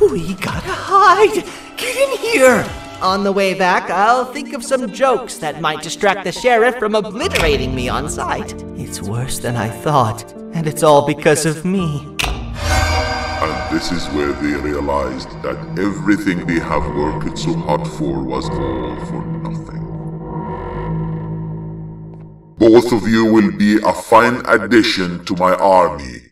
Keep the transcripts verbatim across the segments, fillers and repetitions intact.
We gotta hide! Get in here! On the way back, I'll think of some jokes that might distract the sheriff from obliterating me on sight. It's worse than I thought, and it's all because of me. And this is where they realized that everything they have worked so hard for was all for nothing. Both of you will be a fine addition to my army.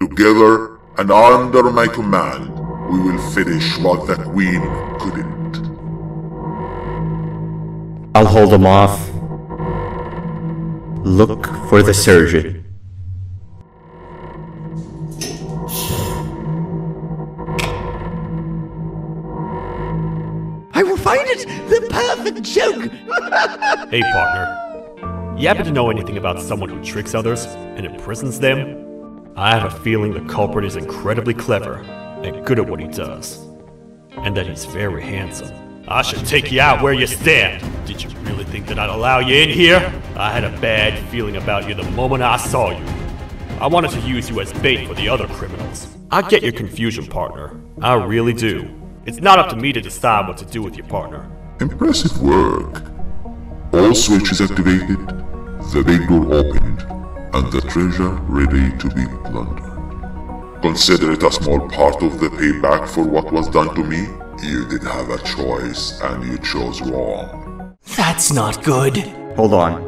Together, and under my command, we will finish what the Queen couldn't. I'll hold them off. Look for the surgeon. I will find it! The perfect joke! Hey, partner. You happen to know anything about someone who tricks others and imprisons them? I have a feeling the culprit is incredibly clever and good at what he does, and that he's very handsome. I should take you out where you stand. Did you really think that I'd allow you in here? I had a bad feeling about you the moment I saw you. I wanted to use you as bait for the other criminals. I get your confusion, partner. I really do. It's not up to me to decide what to do with your partner. Impressive work. All switches activated, the big door opened, and the treasure ready to be plundered. Consider it a small part of the payback for what was done to me. You did have a choice, and you chose wrong. That's not good. Hold on.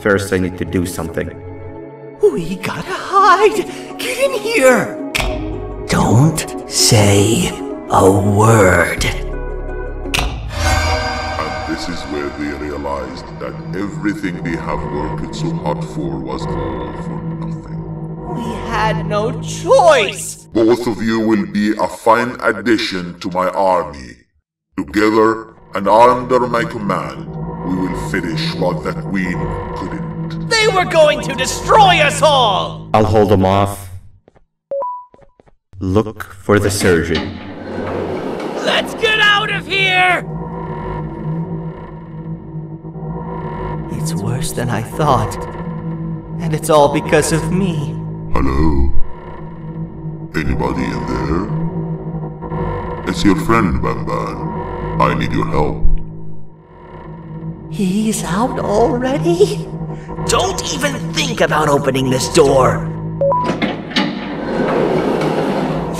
First, I need to do something. We gotta hide! Get in here! Don't say a word. This is where they realized that everything they have worked so hard for was all for nothing. We had no choice! Both of you will be a fine addition to my army. Together, and under my command, we will finish what the Queen couldn't. They were going to destroy us all! I'll hold them off. Look for the surgeon. Let's get out of here! It's worse than I thought, and it's all because of me. Hello? Anybody in there? It's your friend, Banban. I need your help. He's out already? Don't even think about opening this door!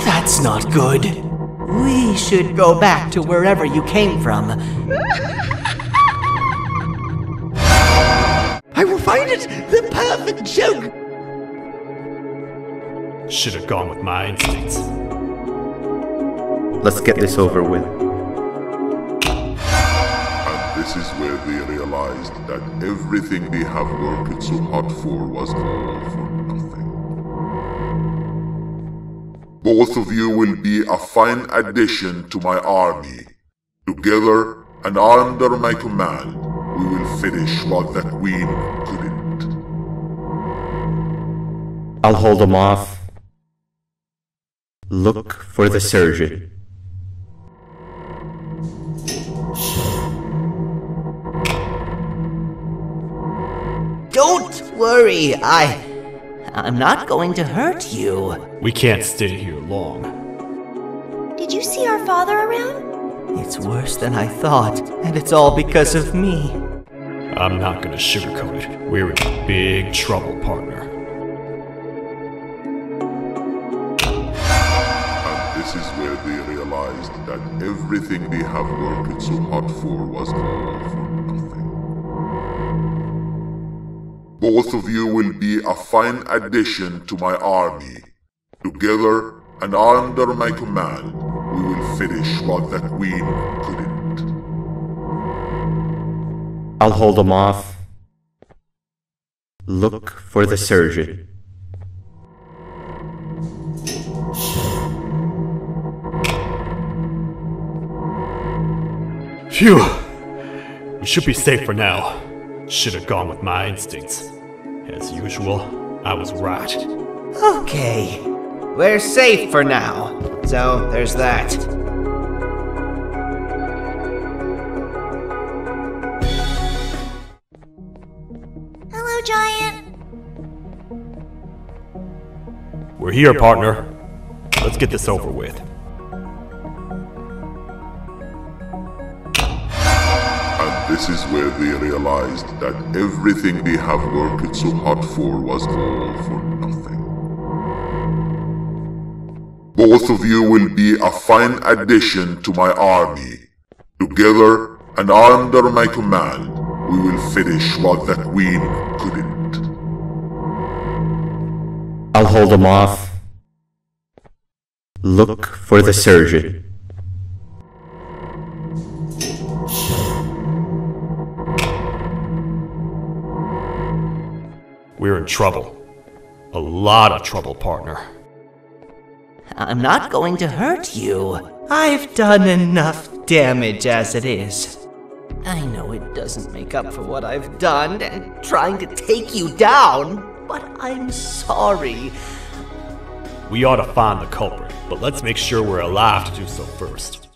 That's not good. We should go back to wherever you came from. I will find it! The perfect joke! Should have gone with my instincts. Let's get this over with. And this is where they realized that everything they have worked so hard for was all for nothing. Both of you will be a fine addition to my army. Together, and under my command, we will finish what the Queen couldn't. I'll hold them off. Look for the surgeon. Don't worry, I... I'm not going to hurt you. We can't stay here long. Did you see our father around? It's worse than I thought, and it's all because of me. I'm not gonna sugarcoat it. We're in big trouble, partner. And this is where they realized that everything they have worked so hard for was all for nothing. Both of you will be a fine addition to my army. Together, and under my command, we will finish what the Queen couldn't. I'll hold them off. Look for the surgeon. Phew! We should be safe for now. Should have gone with my instincts. As usual, I was right. Okay. We're safe for now, so there's that. Hello, Giant. We're here, partner. Let's get this over with. this is where they realized that everything they have worked so hard for was all for nothing. Both of you will be a fine addition to my army. Together and under my command, we will finish what the Queen couldn't. I'll hold him off. Look for the surgeon. We're in trouble. A lot of trouble, partner. I'm not going to hurt you. I've done enough damage as it is. I know it doesn't make up for what I've done and trying to take you down, but I'm sorry. We ought to find the culprit, but let's make sure we're alive to do so first.